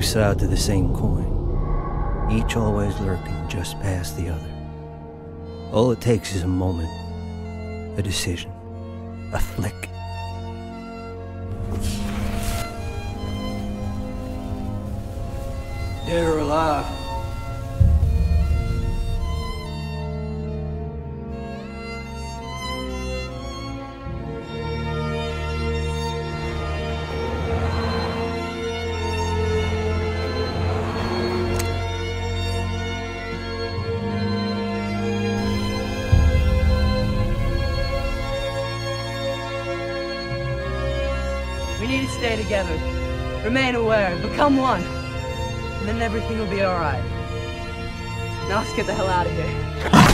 two sides of the same coin, each always lurking just past the other. All it takes is a moment, a decision, a flick. Dead or alive. We need to stay together, remain aware, become one. And then everything will be alright. Now let's get the hell out of here.